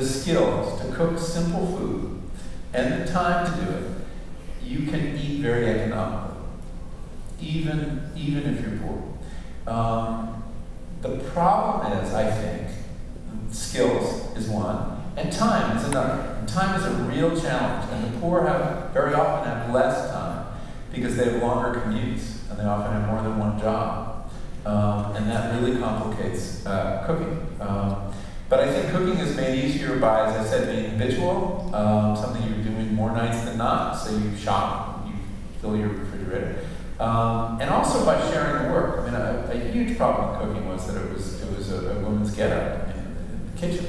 the skills to cook simple food, and the time to do it, you can eat very economically, even if you're poor. The problem is, I think, skills is one, and time is another. And time is a real challenge, and the poor have very often have less time because they have longer commutes, and they often have more than one job, and that really complicates cooking. But I think cooking is made easier by, as I said, being habitual, something you're doing more nights than not, so you shop, you fill your refrigerator, and also by sharing the work. I mean, a huge problem in cooking was that it was a woman's get-up in the kitchen,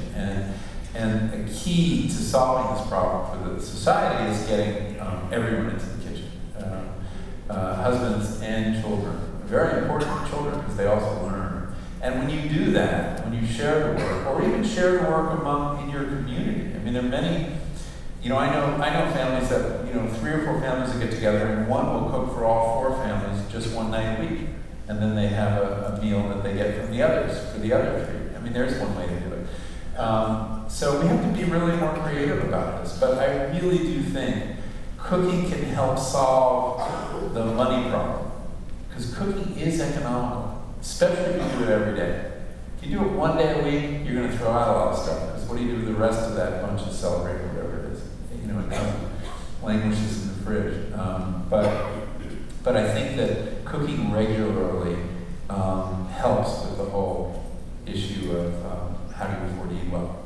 and a key to solving this problem for the society is getting everyone into the kitchen, husbands and children. Very important for children because they also learn. And when you do that, when you share the work, or even share the work in your community, I mean, there are many, you know, I know families that, you know, 3 or 4 families that get together and one will cook for all 4 families just one night a week. And then they have a meal that they get from the others, for the other 3. I mean, there's one way to do it. So we have to be really more creative about this. But I really do think cooking can help solve the money problem. Because cooking is economical. Especially if you do it every day. If you do it one day a week, you're going to throw out a lot of stuff. Because what do you do with the rest of that bunch of celery, whatever it is? You know, it languishes in the fridge. But I think that cooking regularly helps with the whole issue of how do you afford to eat well.